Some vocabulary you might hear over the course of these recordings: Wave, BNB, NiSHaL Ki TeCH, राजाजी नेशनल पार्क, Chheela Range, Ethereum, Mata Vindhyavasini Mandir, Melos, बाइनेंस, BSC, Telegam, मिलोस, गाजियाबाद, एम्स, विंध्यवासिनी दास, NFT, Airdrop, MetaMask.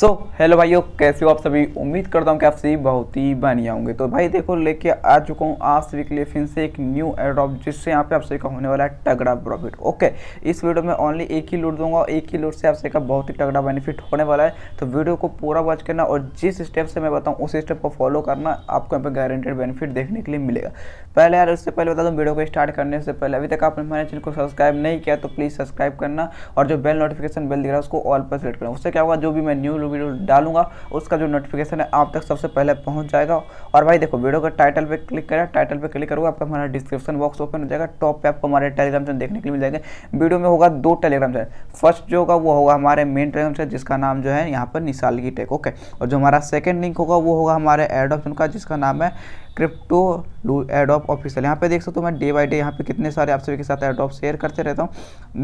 So hello भाइयों, कैसे हो आप सभी। उम्मीद करता हूँ कि आप सभी बहुत ही बढ़िया होंगे। तो भाई देखो, लेके आ चुका हूँ आप सभी के लिए फिर से एक न्यू एड्रॉप, जिससे यहाँ पे आप सभी का होने वाला है तगड़ा प्रॉफिट। ओके, इस वीडियो में ओनली एक ही लूट दूंगा और एक ही लूट से आप सभी का बहुत ही तगड़ा बेनिफिट होने वाला है। तो वीडियो को पूरा वॉच करना और जिस स्टेप से मैं बताऊँ उस स्टेप को फॉलो करना, आपको यहाँ पर गारंटेड बेनिफिट देखने के लिए मिलेगा। पहले यार, उससे पहले बता दूँ, वीडियो को स्टार्ट करने से पहले अभी तक आपने हमारे चैनल को सब्सक्राइब नहीं किया तो प्लीज़ सब्सक्राइब करना और जो बेल नोटिफिकेशन बेल दिख रहा है उसको ऑल पर सेलेक्ट करना। उससे क्या होगा, जो भी मैं न्यू वीडियो डालूंगा उसका जो नोटिफिकेशन है आप तक सबसे पहले पहुंच जाएगा। और भाई देखो, वीडियो का टाइटल पे क्लिक करें, टाइटल पे क्लिक करोगे आपका हमारा डिस्क्रिप्शन बॉक्स ओपन हो जाएगा। टॉप पे आपको हमारे टेलीग्राम चैनल देखने के लिए मिल जाएंगे। वीडियो में होगा दो टेलीग्राम चैनल, फर्स्ट जो होगा वो होगा हमारे मेन टेलीग्राम चैनल जिसका नाम जो है यहाँ पर निशाल की टेक। ओके, और जो हमारा सेकेंड लिंक होगा वो होगा हमारे एडोप का, जिसका नाम है क्रिप्टो एडोप ऑफिशियल। यहाँ पे देख सकते हो मैं डे बाय डे यहाँ पे कितने सारे आप सभी के साथ एडोप शेयर करते रहता हूँ।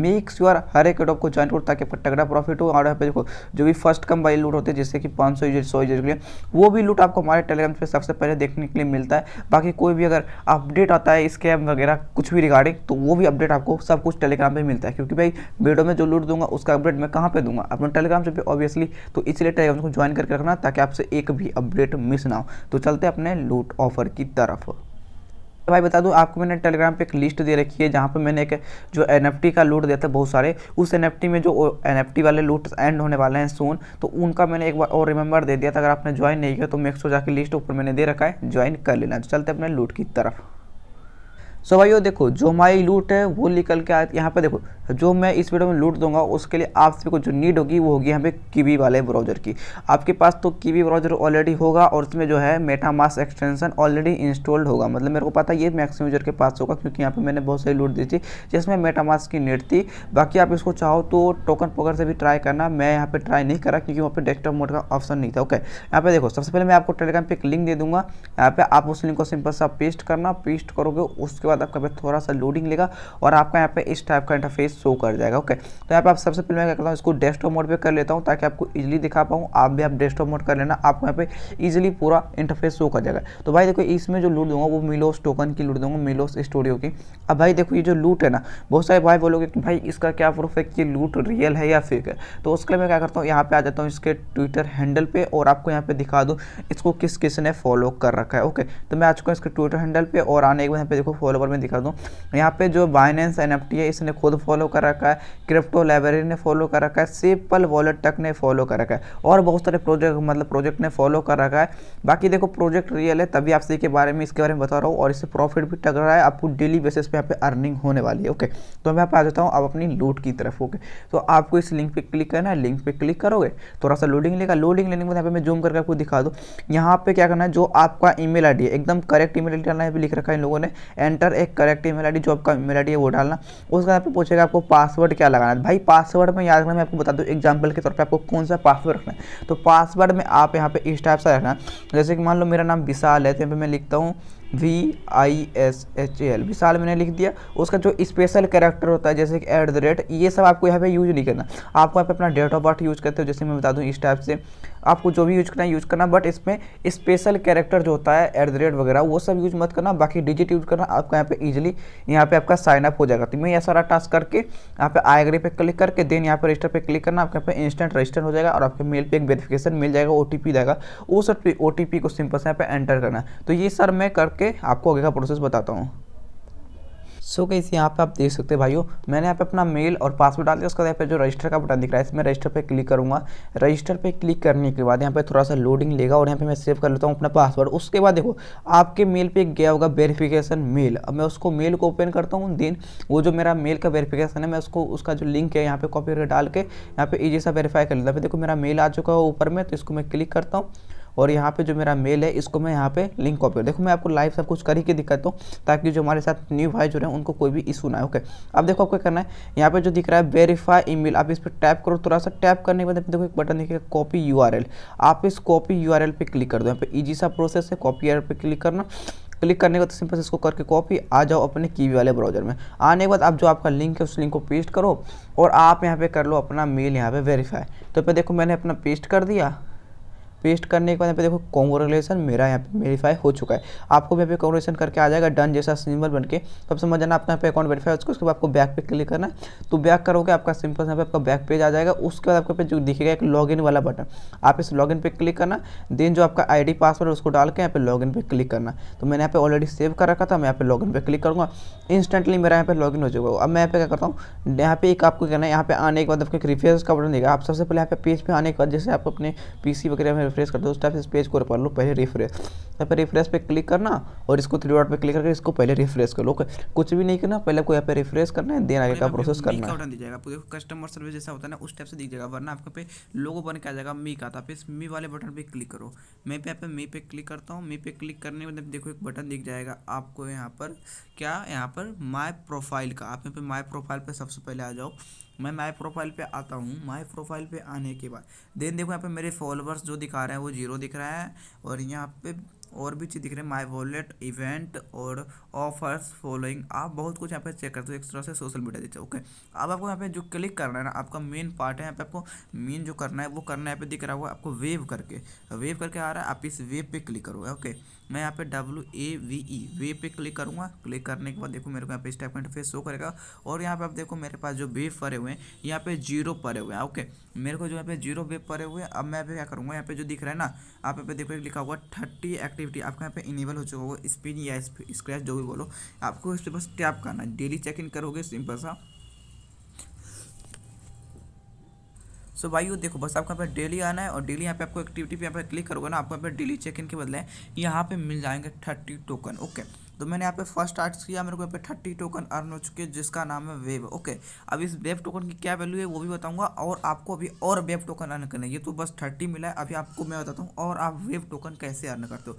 मेक श्योर हर एक एडोप को ज्वाइन करो ताकि आपका तगड़ा प्रॉफिट हो। और यहाँ पे देखो, जो भी फर्स्ट कम वाली लूट होती है जैसे कि 500 यूजर 100 यूजर के लिए, वो भी लूट आपको हमारे टेलीग्राम पे सबसे पहले देखने के लिए मिलता है। बाकी कोई भी अगर अपडेट आता है स्कैम वगैरह कुछ भी रिगार्डिंग, तो वो भी अपडेट आपको सब कुछ टेलीग्राम पर मिलता है। क्योंकि भाई वीडियो में जो लूट दूंगा उसका अपडेट मैं कहाँ पर दूंगा, अपने टेलीग्राम से ऑब्वियसली। तो इसलिए टेलीग्राम को ज्वाइन करके रखना ताकि आपसे एक भी अपडेट मिस ना हो। तो चलते अपने लूट ऑफर की तरफ। भाई बता दूं आपको, मैंने टेलीग्राम पे एक लिस्ट दे रखी है जहाँ पे मैंने एक जो NFT का लूट दिया था बहुत सारे, उस NFT में जो NFT वाले लूट एंड होने वाले हैं सोन, तो उनका मैंने एक बार और रिमेंबर दे दिया था। अगर आपने ज्वाइन नहीं किया तो मैक्स हो जाकर लिस्ट ऊपर मैंने दे रखा है, ज्वाइन कर लेना। चलते अपने लूट की तरफ। सो भाइयों देखो, जो हमारी लूट है वो निकल के आए। यहाँ पे देखो, जो मैं इस वीडियो में लूट दूंगा उसके लिए आप सभी को जो नीड होगी वो होगी यहाँ पे कीवी वाले ब्राउज़र की। आपके पास तो कीवी ब्राउज़र ऑलरेडी होगा और उसमें जो है मेटामास्क एक्सटेंशन ऑलरेडी इंस्टॉल्ड होगा। मतलब मेरे को पता ये मैक्सिमम यूजर के पास होगा क्योंकि यहाँ पर मैंने बहुत सारी लूट दी थी जिसमें मेटामास्क की नीड थी। बाकी आप इसको चाहो तो टोकन पोकर से भी ट्राई करना, मैं यहाँ पर ट्राई नहीं करा क्योंकि वहाँ पर डेस्कटॉप मोड का ऑप्शन नहीं था। ओके, यहाँ पर देखो, सबसे पहले मैं आपको टेलीग्राम पर एक लिंक दे दूँगा। यहाँ पर आप उस लिंक को सिंपल सा पेस्ट करना, पेस्ट करोगे उसके आपका पे थोड़ा सा लोडिंग लेगा और आपका यहाँ पे इस टाइप का इंटरफेस शो कर जाएगा। ओके, तो यहाँ पे आप सबसे पहले मैं क्या करता हूँ, इसको डेस्कटॉप मोड पे कर लेता हूँ ताकि आपको इजीली दिखा पाऊँ। आप भी आप डेस्कटॉप मोड कर लेना, आपको यहाँ पे इजीली पूरा इंटरफेस शो कर जाएगा। तो भाई देखो, इसमें जो लूट दूंगा वो मिलोस टोकन की लूट दूंगा, मिलोस स्टूडियो की। अब भाई देखो, ये जो लूट है ना, बहुत सारे भाई बोलोगे कि भाई इसका क्या प्रूफ है कि लूट रियल है या फेक है। तो उसके लिए मैं क्या करता हूँ, यहाँ पे आ जाता हूँ इसके ट्विटर हैंडल पे और आपको यहाँ पे दिखा दूँ इसको किस किसने फॉलो कर रखा है। ओके, तो मैं आ चुका हूँ इसके ट्विटर हैंडल पे और आने के बाद यहाँ पे देखो फॉलोवर में दिखा दूं, यहाँ पे जो बाइनेंस NFT है इसने खुद फॉलो कर रखा है, क्रिप्टो लाइब्रेरी ने फॉलो कर रखा है, सिंपल वॉलेट तक ने फॉलो कर रखा है और बहुत सारे प्रोजेक्ट मतलब प्रोजेक्ट ने फॉलो कर रखा है। बाकी देखो, प्रोजेक्ट रियल है तभी आपसे के बारे में इसके बारे में बता रहा हूँ और इससे प्रॉफिट भी टक रहा है, आपको डेली बेसिस पे यहाँ पे अर्निंग होने वाली है। ओके, तो मैं यहाँ पे आ जाता हूँ अब अपनी लूट की तरफ। ओके, तो आपको इस लिंक पे क्लिक करना है, लिंक पे क्लिक करोगे थोड़ा सा लोडिंग लेगा, लोडिंग लेने के बाद यहाँ पे मैं जूम करके आपको दिखा दूँ। यहाँ पे क्या करना है, जो आपका ईमेल आईडी है एकदम करेक्ट ईमेल आईडी डालना है, लिख रखा है इन लोगों ने, एंटर एक करेक्ट ईमेल आईडी जो आपका ईमेल आईडी है वो डालना। उसके बाद पे पूछेगा आपको पासवर्ड क्या लगाना है। भाई पासवर्ड में याद रखना, मैं आपको बता दूं एग्जांपल के तौर पे आपको कौन सा पासवर्ड रखना है। तो पासवर्ड में आप यहाँ पे इस टाइप सा रखना, जैसे कि मान लो मेरा नाम विशाल है तो यहाँ पे मैं लिखता हूँ VISHAL, विशाल मैंने लिख दिया। उसका जो स्पेशल कैरेक्टर होता है जैसे कि @ ये सब आपको यहाँ पे यूज नहीं करना। आपको यहाँ पे अपना डेट ऑफ बर्थ यूज करते हो, जैसे मैं बता दूँ इस टाइप से आपको जो भी यूज करना है यूज करना, बट इसमें स्पेशल कैरेक्टर जो होता है @ वगैरह वो सब यूज मत करना। बाकी डिजिट यूज करना, आपका यहाँ पे इजीली यहाँ पे आपका साइन अप हो जाएगा। तो मैं ये सारा टास्क करके यहाँ पे आई एग्री पे क्लिक करके देन यहाँ पे रजिस्टर पे क्लिक करना, आपके यहाँ पे इंस्टेंट रजिस्टर हो जाएगा और आपके मेल पे एक वेरिफिकेशन मिल जाएगा, OTP जाएगा, उस OTP को सिंपल से यहाँ पे एंटर करना। तो ये सर मैं करके आपको आगे का प्रोसेस बताता हूँ। सो गाइस, यहाँ पे आप देख सकते हैं भाइयों, मैंने यहाँ पे अपना मेल और पासवर्ड डाल दिया। उसके बाद यहाँ पे जो रजिस्टर का बटन दिख रहा है इसमें रजिस्टर पे क्लिक करूँगा। रजिस्टर पे क्लिक करने के बाद यहाँ पे थोड़ा सा लोडिंग लेगा और यहाँ पे मैं सेव कर लेता हूँ अपना पासवर्ड। उसके बाद देखो, आपके मेल पे गया होगा वेरिफिकेशन मेल। अब मैं उसको मेल को ओपन करता हूँ, देन वो जो मेरा मेल का वेरिफिकेशन है मैं उसको उसका जो लिंक है यहाँ पे कॉपी करके डाल के यहाँ पे ईजी सा वेरीफाई कर लेता हूँ। देखो मेरा मेल आ चुका है ऊपर में, तो इसको मैं क्लिक करता हूँ और यहाँ पे जो मेरा मेल है इसको मैं यहाँ पे लिंक कॉपी। देखो मैं आपको लाइव सब कुछ करके दिखाता हूँ ताकि जो हमारे साथ न्यू भाई जुड़े हैं उनको कोई भी इशू ना हो। ओके, अब देखो आपको करना है, यहाँ पे जो दिख रहा है वेरीफाई ईमेल, आप इस पर टैप करो। थोड़ा सा टैप करने के बाद देखो एक बटन दिखेगा कॉपी URL, आप इस कॉपी URL पे क्लिक कर दो। यहाँ पे ईजी सा प्रोसेस है, कॉपी URL पे क्लिक करना। क्लिक करने के बाद सिंपल इसको करके कॉपी आ जाओ अपने कीवी वाले ब्राउज़र में। आने के बाद आप जो आपका लिंक है उस लिंक को पेस्ट करो और आप यहाँ पे कर लो अपना मेल यहाँ पे वेरीफाई। तो देखो मैंने अपना पेस्ट कर दिया पेस्ट करने के बाद यहाँ पे देखो कॉन्ग्रेचुलेसन मेरा यहाँ पे वेरीफाई हो चुका है। आपको भी यहाँ पे कॉन्ग्रेचुलेसन करके आ जाएगा डन जैसा सिंबल बन के। तब समझ जाना आपका यहाँ पे अकाउंट वेरीफाई हो चुका है। उसके बाद आपको बैक पे क्लिक करना है, तो बैक करोगे आपका सिंपल यहाँ पे आपका बैक पेज आ जाएगा। उसके बाद आपके पे जो दिखेगा एक लॉगिन वाला बटन, आप इस लॉगिन पे क्लिक करना, देन जो आपका आईडी पासवर्ड उसको डाल के यहाँ पे लॉगिन पे क्लिक करना। तो मैंने यहाँ पे ऑलरेडी सेव कर रखा था, मैं यहाँ पे लॉगिन पे क्लिक करूँगा, इंस्टेंटली मेरा यहाँ पे लॉगिन हो जाएगा। अब मैं यहाँ पे क्या करता हूँ, यहाँ पे एक आपको कहना है, यहाँ पे आने के बाद आपको एक रिफ्रेश का बटन देगा। आप सबसे पहले यहाँ पे पेज पे आने के बाद जैसे आप अपने पीसी वगैरह में रिफ्रेश करते हो उस टाइप से इस पेज को पढ़ लो, पहले रिफ्रेश, यहाँ पे रिफ्रेश पे क्लिक करना और इसको थ्री डॉट पे क्लिक करके इसको पहले रिफ्रेश कर लो। कुछ भी नहीं करना, पहले आपको यहाँ पे रिफ्रेश करना है, देन आगे का प्रोसेस करना है। आपको कस्टमर सर्विस जैसा होता है ना उस टाइप से दिख जाएगा, वरना आपके पे लोगो बन के आ जाएगा मी का, आप इस मी वाले बटन पे क्लिक करो। मैं पे यहाँ पे मी पे क्लिक करता हूँ, मी पे क्लिक करने के बाद देखो एक बटन दिख जाएगा आपको यहाँ पर, क्या यहाँ पर माय प्रोफाइल का। आप यहाँ पे माय प्रोफाइल पे सबसे पहले आ जाओ। मैं माय प्रोफाइल पे आता हूँ। माय प्रोफाइल पे आने के बाद देन देखो यहाँ पे मेरे फॉलोअर्स जो दिखा रहे हैं वो जीरो दिख रहा है, और यहाँ पे और भी चीज़ दिख रही है, माय वॉलेट, इवेंट और ऑफर्स, फॉलोइंग। आप बहुत कुछ यहाँ पे चेक करते हो, एक तरह से सोशल मीडिया जैसे। ओके, अब आपको यहाँ पे जो क्लिक करना है ना, आपका मेन पार्ट है, यहाँ पे आपको मेन जो करना है वो करना है। यहाँ पे दिख रहा होगा आपको वेव करके आ रहा है, आप इस वेव पे क्लिक करोगे। ओके, मैं यहाँ पे WAVE वेव पे क्लिक करूँगा। क्लिक करने के बाद देखो मेरे को यहाँ पे इस टाइप का इंटरफेस शो करेगा, और यहाँ पे आप देखो मेरे पास जो वेव पड़े हुए हैं, यहाँ पे जीरो पड़े हुए हैं। ओके, मेरे को जो यहाँ पे जीरो वेव पड़े हुए हैं। अब मैं यहाँ पे क्या करूँगा, यहाँ पे जो दिख रहा है ना, आप यहाँ पे देखो लिखा होगा 30 एक्टिविटी, आपका यहाँ पे इनेबल हो चुका होगा, स्पिन या स्क्रैच जो भी बोलो, आपको इस पर बस टैप करना है। डेली चेक इन करोगे सिंपल सा। सो भाई देखो बस आपको यहाँ पे डेली आना है, और डेली यहाँ पे आपको एक्टिविटी पे यहाँ पे क्लिक करोगे ना, आपको यहाँ पे डेली चेक इन के बदले यहाँ पे मिल जाएंगे 30 टोकन। ओके, तो मैंने यहाँ पे फर्स्ट स्टार्ट किया, मेरे को यहाँ पे 30 टोकन अर्न हो चुके हैं, जिसका नाम है वेव। ओके, अब इस वेव टोकन की क्या वैल्यू है वो भी बताऊंगा, और आपको अभी और वेव टोकन अर्न करना है। ये तो बस 30 मिला है, अभी आपको मैं बताता हूँ और आप वेव टोकन कैसे अर्न करते हो।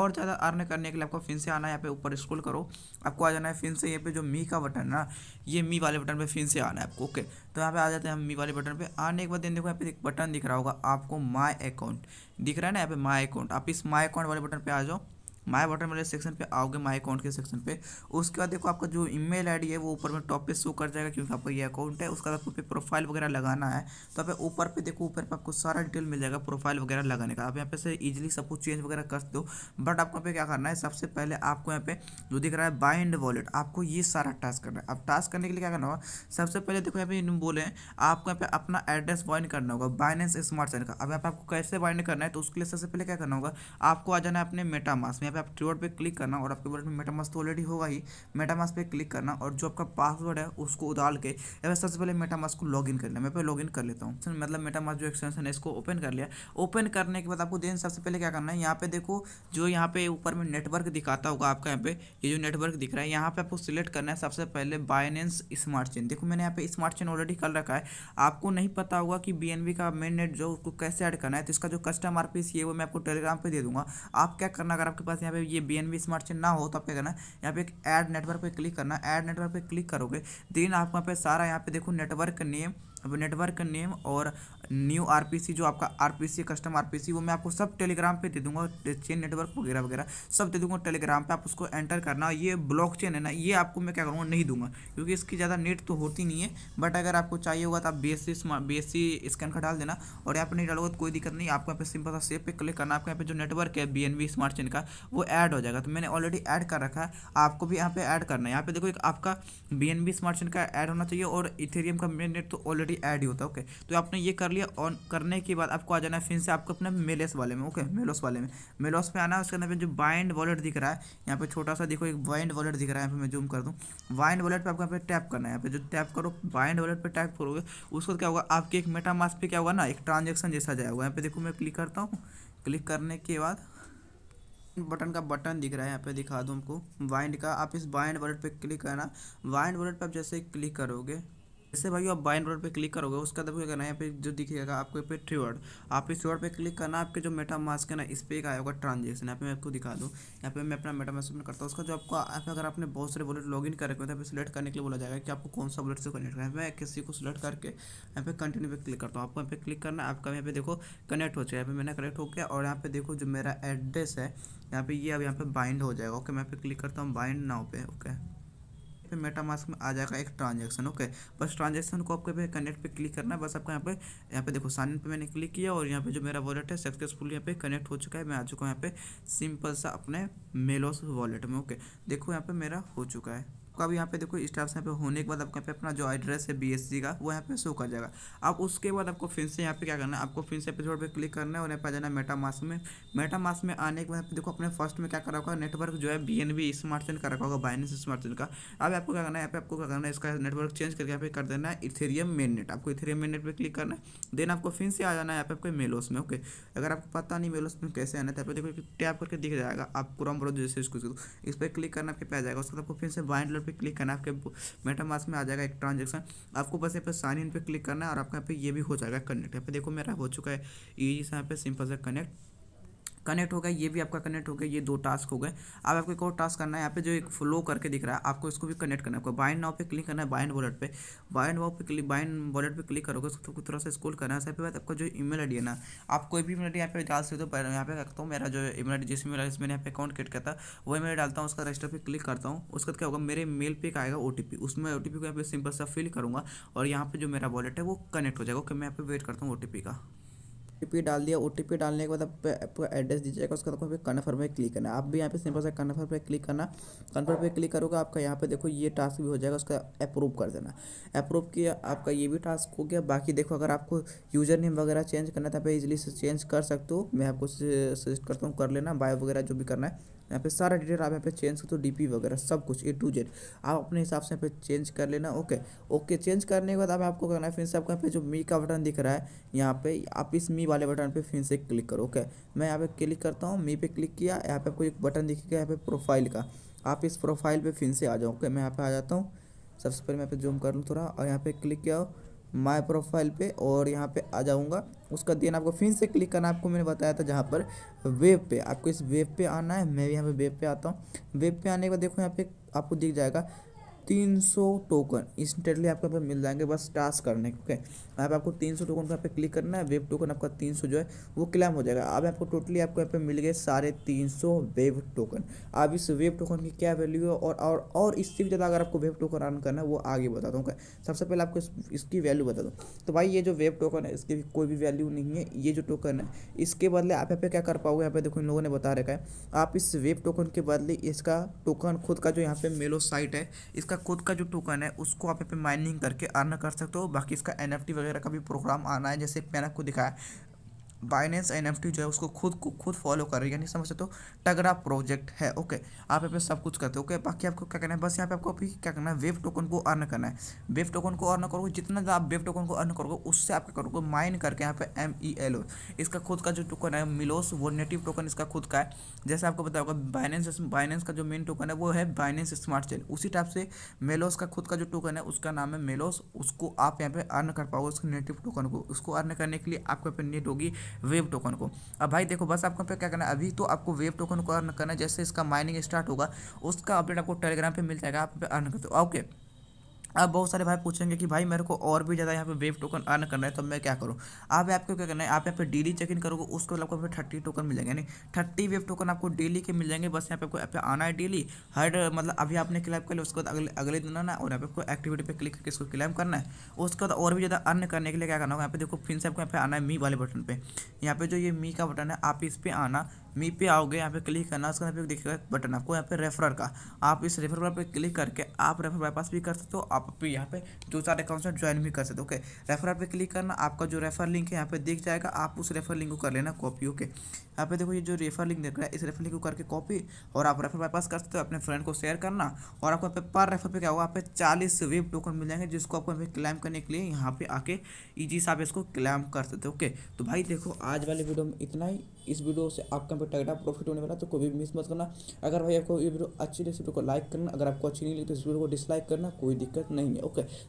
और ज़्यादा अर्न करने के लिए आपको फिर से आना है, यहाँ पे ऊपर स्क्रॉल करो, आपको आ जाना है फिर से यहाँ पे जो मी का बटन है ना, ये मी वाले बटन पर फिर से आना है आपको। ओके, तो यहाँ पे आ जाते हैं हम मी वाले बटन पर। आने के बाद देखो यहाँ पे एक बटन दिख रहा होगा आपको, माई अकाउंट दिख रहा है ना, यहाँ पे माई अकाउंट, आप इस माई अकाउंट वाले बटन पर आ जाओ। माय बटन वाले सेक्शन पे आओगे, माय अकाउंट के सेक्शन पे। उसके बाद देखो आपका जो ईमेल आईडी है वो ऊपर में टॉप पे शो कर जाएगा, क्योंकि आपका ये अकाउंट है। उसका आपको पे प्रोफाइल वगैरह लगाना है, तो आप ऊपर पे देखो, ऊपर पे आपको सारा डिटेल मिल जाएगा प्रोफाइल वगैरह लगाने का। आप यहाँ पे से इजीली सब कुछ चेंज वगैरह कर दो, बट आपको यहाँ पे क्या करना है, सबसे पहले आपको यहाँ पे जो दिख रहा है बाइंड वॉलेट, आपको ये सारा टास्क करना है। आप टास्क करने के लिए क्या करना होगा, सबसे पहले देखो यहाँ पे बोले हैं आपको यहाँ पे अपना एड्रेस बाइंड करना होगा बाइनेंस स्मार्ट चेन का। अब यहाँ पे आपको कैसे बाइंड करना है, तो उसके लिए सबसे पहले क्या करना होगा, आपको आ जाना है अपने मेटामास्क में। यहाँ पे आप ट्रीवर्ड पे क्लिक करना, और आपके वॉलेट में मेटामास्क तो ऑलरेडी होगा ही, मेटामास्क पे क्लिक करना, और जो आपका पासवर्ड है उसको उतार के या सबसे पहले मेटामास्क को लॉगिन करना। मैं पे लॉगिन कर लेता हूँ, मतलब मेटामास्क जो एक्सटेंशन है इसको ओपन कर लिया। ओपन करने के बाद आपको देन सबसे पहले क्या करना है, यहाँ पे देखो जो यहाँ पे ऊपर में नेटवर्क दिखाता होगा आपका, यहाँ पे ये जो नेटवर्क दिख रहा है, यहाँ पे आपको सिलेक्ट करना है सबसे पहले बाइनेंस स्मार्ट चेन। देखो मैंने यहाँ पे स्मार्ट चेन ऑलरेडी कर रखा है, आपको नहीं पता होगा कि BNB का मेन नेट जो उसको कैसे ऐड करना है, तो इसका जो कस्टम RPC है वो मैं आपको टेलीग्राम पे दे दूंगा। आप क्या करना, अगर आपके यहाँ पे ये BNB स्मार्ट चेन ना हो तो आप क्या करना, यहाँ पे एक ऐड नेटवर्क पे क्लिक करना। ऐड नेटवर्क पे क्लिक करोगे देन आप वहाँ पे सारा यहाँ पे देखो नेटवर्क नेम, अब नेटवर्क नेम और न्यू RPC जो आपका RPC कस्टम RPC वो मैं आपको सब टेलीग्राम पे दे दूंगा, चेन नेटवर्क वगैरह वगैरह सब दे दूंगा टेलीग्राम पे। आप उसको एंटर करना। ये ब्लॉकचेन है ना, ये आपको मैं क्या करूँगा नहीं दूंगा, क्योंकि इसकी ज़्यादा नीड तो होती नहीं है, बट अगर आपको चाहिए होगा तो आप BSC स्कैन का डाल देना, और यहाँ पर नहीं डालोगे तो कोई दिक्कत नहीं। आपको यहाँ पे सिंपल सा सेव पे क्लिक करना, आपका यहाँ पे जो नेटवर्क है BNB स्मार्ट चेन का वो ऐड हो जाएगा। तो मैंने ऑलरेडी ऐड कर रखा है, आपको भी यहाँ पे ऐड करना है। यहाँ पे देखो एक आपका BNB स्मार्ट चेन का ऐड होना चाहिए, और इथेरियम का मेन नेट तो ऑलरेडी ऐड ही होता है। ओके, तो आपने ये कर लिया। ऑन करने के बाद आपको आ जाना है फिर से आपको अपने मेलेस वाले में। ओके, मेलोस वाले में, मेलोस पे आना है। उसके अंदर जो बाइंड वॉलेट दिख रहा है, यहाँ पे छोटा सा देखो एक बाइंड वॉलेट दिख रहा है, यहाँ पे मैं जूम कर दूँ। बाइंड वॉलेट पे आपको यहाँ पे टैप करना है, यहाँ पे जो टैप करो बाइंड वॉलेट पे टैप करोगे उसको क्या होगा, आपके एक मेटामास्क पे क्या होगा ना, एक ट्रांजेक्शन जैसा जाएगा। यहाँ पे देखो मैं क्लिक करता हूँ, क्लिक करने के बाद बटन का बटन दिख रहा है, यहाँ पे दिखा दूँ आपको बाइंड का। आप इस बाइंड वॉलेट पे क्लिक करना। बाइंड वॉलेट पे आप जैसे क्लिक करोगे, जैसे भाई आप बाइंड वर्ड पे क्लिक करोगे, उसका तब क्या करना है, यहाँ पे जो दिखेगा आपको यहाँ पे थ्रीवर्ड, आप इस वर्ड पे क्लिक करना। आपके जो मेटामास्क है ना इस पर एक आया होगा ट्रांजेक्शन, यहाँ पे मैं आपको दिखा दूँ। यहाँ पे मैं अपना मेटामास्क ओपन करता हूँ। उसका जो आपको, अगर आपने बहुत सारे वॉलेट लॉगिन कर रखे हो तो यहाँ पे सिलेक्ट करने के लिए बोला जाएगा कि आपको कौन सा वॉलेट से कनेक्ट करना है। मैं किसी को सिलेक्ट करके यहाँ पे कंटिन्यू पे क्लिक करता हूँ। आपको यहाँ पे क्लिक करना, आपका यहाँ पे देखो कनेक्ट हो जाएगा। यहाँ पे मैंने कनेक्ट हो गया, और यहाँ पे देखो जो मेरा एड्रेस है यहाँ पे ये अब यहाँ पे बाइंड हो जाएगा। ओके, मैं यहाँ पे क्लिक करता हूँ बाइंड नाउ पे। ओके, पे मेटामास्क में आ जाएगा एक ट्रांजेक्शन। ओके, बस ट्रांजेक्शन को आपको पे कनेक्ट पे क्लिक करना है। बस आपको यहाँ पे देखो साइन इन पे मैंने क्लिक किया और यहाँ पे जो मेरा वॉलेट है सक्सेसफुल यहाँ पे कनेक्ट हो चुका है। मैं आ चुका हूँ यहाँ पे सिंपल सा अपने मेलोस वॉलेट में। ओके, देखो यहाँ पे मेरा हो चुका है। अब यहाँ पे देखो इस टाइप से यहाँ पे होने के बाद आपको यहाँ पे अपना जो एड्रेस है BSC का वो यहाँ पे शो कर जाएगा। अब उसके बाद आपको फिर से यहाँ पे क्या करना है, आपको फिर से एपिसोड पे क्लिक करना है और यहाँ पे आ जाना है मेटामास्क में। मेटामास्क में आने के बाद देखो अपने फर्स्ट में क्या कर रखा होगा, नेटवर्क जो है BNB स्मार्ट चेन कर रखा होगा, बाइनेंस स्मार्ट चेन का। अब आपको क्या करना है, यहाँ पे आपको क्या करना है, इसका नेटवर्क चेंज करके यहाँ पे कर देना है इथेरियम मेन नेट। आपको इथेरियम मेन नेट पर क्लिक करना है। देन आपको फिर से आ जाना है यहाँ पे आपको मेलोस में। ओके, अगर आपको पता नहीं मेलोस में कैसे आना है तो देखो टैप करके दिख जाएगा, आप क्रोम ब्राउज़र जैसे इस पर क्लिक करना पे आ जाएगा। उसके बाद आपको फिर से बाइंड क्लिक करना, आपके मेटामास्क में आ जाएगा एक ट्रांजैक्शन। आपको बस यहाँ पे साइन इन पे क्लिक करना है और आपका यहाँ पे ये भी हो जाएगा कनेक्ट। यहाँ पे देखो मेरा हो चुका है इजी से, यहाँ पे सिंपल सा कनेक्ट हो गया। ये भी आपका कनेक्ट हो गया, ये दो टास्क हो गए। अब आपको एक और टास्क करना है, यहाँ पे जो एक फ्लो करके दिख रहा है आपको इसको भी कनेक्ट करना है। आपको बाइंड नाउ पे क्लिक करना है, बाइंड वॉलेट पे क्लिक करोगे उसको थोड़ा सा स्क्रॉल करना है। उसके बाद आपका जो ईमेल आईडी है ना, आप कोई भी ईमेल आईडी यहाँ पे डाल सकते हो। पर यहाँ पे रखता हूँ मेरा जो ईमेल आईडी जिस ईमेल आईडी से मैंने यहाँ पे अकाउंट क्रिएट किया था वो ईमेल डालता हूँ। उसका रजिस्टर पे क्लिक करता हूँ। उसके बाद क्या होगा, मेरे मेल पे आएगा OTP। उसमें OTP को यहाँ पे सिंपल सा फिल करूँगा और यहाँ पे जो मेरा वॉलेट है वो कनेक्ट हो जाएगा। ओके, मैं यहाँ पे वेट करता हूँ OTP का। OTP डाल दिया। OTP डालने के बाद आपको एड्रेस दीजिएगा। उसके बाद कन्फर्म पे क्लिक करना। आप भी यहाँ पे सिंपल सा कन्फर्म पे क्लिक करना। कन्फर्म पे क्लिक करोगे आपका यहाँ पे देखो ये टास्क भी हो जाएगा। उसका अप्रूव कर देना। अप्रूव किया, आपका ये भी टास्क हो गया। बाकी देखो अगर आपको यूजर नेम वगैरह चेंज करना था आप इजिली चेंज कर सकते हो। मैं आपको सजेस्ट करता हूँ कर लेना। बायो वगैरह जो भी करना है यहाँ पे सारा डिटेल आप यहाँ पे चेंज करते हो, DP वगैरह सब कुछ A to Z आप अपने हिसाब से यहाँ पे चेंज कर लेना। ओके, चेंज करने के बाद अब आपको करना है फिर से आपको यहाँ पे जो मी का बटन दिख रहा है यहाँ पे आप इस मी वाले बटन पे फिर से क्लिक करो। ओके, मैं यहाँ पे क्लिक करता हूँ, मी पे क्लिक किया। यहाँ पे आपको एक बटन दिखेगा यहाँ पे प्रोफाइल का। आप इस प्रोफाइल पर फिर से आ जाओ। ओके, मैं यहाँ पे आ जाता हूँ। सबसे पहले मैं यहाँ पे जूम कर लूँ थोड़ा और यहाँ पे क्लिक किया माय प्रोफाइल पे और यहाँ पे आ जाऊँगा। उसका दिन आपको फिर से क्लिक करना। आपको मैंने बताया था जहाँ पर वेब पे, आपको इस वेब पे आना है। मैं भी यहाँ पे वेब पे आता हूँ। वेब पे आने के बाद देखो यहाँ पे आपको दिख जाएगा 300 टोकन इंस्टेंटली आपको यहाँ पे मिल जाएंगे बस टास्क करने के। ओके, यहाँ पे आपको 300 टोकन पे क्लिक करना है। वेब टोकन आपका 300 जो है वो क्लेम हो जाएगा। अब आपको टोटली आपको यहाँ पे मिल गए 350 वेब टोकन। अब इस वेब टोकन की क्या वैल्यू है और इससे भी ज़्यादा अगर आपको वेब टोकन अर्न करना है वो आगे बता दूँगा। सबसे पहले आपको इसकी वैल्यू बता दूँ तो भाई ये जो वेब टोकन है इसकी कोई भी वैल्यू नहीं है। ये जो टोकन है इसके बदले आप यहाँ पे क्या कर पाओगे, यहाँ पे देखो इन लोगों ने बता रखा है आप इस वेब टोकन के बदले इसका टोकन खुद का जो यहाँ पे मेलोस साइट है इसका खुद का जो टोकन है उसको आप यहाँ पे माइनिंग करके अर्न कर सकते हो। बाकी इसका NFT वगैरह का भी प्रोग्राम आना है। जैसे मैंने आपको दिखाया बाइनेंस NFT जो है उसको खुद फॉलो कर रही है, यानी समझ सकते हो तगड़ा प्रोजेक्ट है। ओके, आप यहाँ पे सब कुछ करते हो। ओके, बाकी आपको क्या करना है, बस यहाँ पे आपको अभी क्या करना है वेब टोकन को अर्न करना है। वेब टोकन को अर्न करोगे, जितना ज़्यादा आप वेब टोकन को अर्न करोगे उससे आप क्या करोगे माइन करके यहाँ पे MELO इसका खुद का जो टोकन है मेलोस वो नेटिव टोकन इसका खुद का है। जैसे आपको पता होगा बाइनेंस का जो मेन टोकन है वो है बाइनेंस स्मार्ट चेन। उसी टाइप से मेलोस का खुद का जो टोकन है उसका नाम है मेलोस। उसको आप यहाँ पे अर्न कर पाओगे उसके नेटिव टोकन को। उसको अर्न करने के लिए आपको यहाँ पे नीड होगी वेब टोकन को। अब भाई देखो बस आपको पे क्या करना है, अभी तो आपको वेब टोकन को अर्न करना है। जैसे इसका माइनिंग स्टार्ट होगा उसका अपडेट आपको टेलीग्राम पे मिल जाएगा, आप पे अर्न करते हो। ओके, अब बहुत सारे भाई पूछेंगे कि भाई मेरे को और भी ज़्यादा यहाँ पे वेब टोकन अर्न करना है तो मैं क्या करूँ। अब आपको क्या करना है, आप यहाँ पे डेली चेक इन करोगे उसको आपको यहाँ पे 30 टोकन मिल जाएंगे, यानी 30 वेब टोकन आपको डेली के मिल जाएंगे। बस यहाँ पे आपको यहाँ पे आना है डेली हर मतलब अभी आपने क्लेम कर लिया उसके बाद अगले दिन आना और यहाँ पे आपको एक्टिविटी पे क्लिक करके इसको क्लेम करना है। उसके बाद और भी ज़्यादा अर्न करने के लिए क्या करना होगा, यहाँ पे देखो फिर से आपको यहाँ पे आना है मी वाले बटन पर। यहाँ पे जो ये मी का बटन है आप इस पर आना, मी पे आओगे, यहाँ पे क्लिक करना। उसके यहाँ पे देखिएगा बटन आपको यहाँ पे रेफरर का, आप इस रेफर पर क्लिक करके आप रेफर बाईपास भी कर सकते हो। आप भी यहाँ पे दो चार अकाउंट से ज्वाइन भी कर सकते हो। ओके, रेफर पे क्लिक करना, आपका जो रेफर लिंक है यहाँ पे दिख जाएगा, आप उस रेफर लिंक को कर लेना कॉपी। ओके, यहाँ पे देखो ये जो रेफर लिंक दिख रहा है इस रेफर लिंक को करके कॉपी और आप रेफर बाईपास कर सकते हो। अपने फ्रेंड को शेयर करना और आपको यहाँ पे पर रेफर पर क्या होगा, यहाँ पे 40 वेब टोकन मिल जाएंगे जिसको आपको यहाँ पे क्लेम करने के लिए यहाँ पे आके ईजी से आप इसको क्लेम कर सकते हो। ओके, तो भाई देखो आज वाले वीडियो में इतना ही। इस वीडियो से आपका तगड़ा प्रॉफिट होने वाला तो कोई भी मिस मत करना। अगर भाई आपको ये वीडियो अच्छी लगी तो लाइक करना, अगर आपको अच्छी नहीं लगी तो इस वीडियो को डिसलाइक करना, कोई दिक्कत नहीं है। ओके।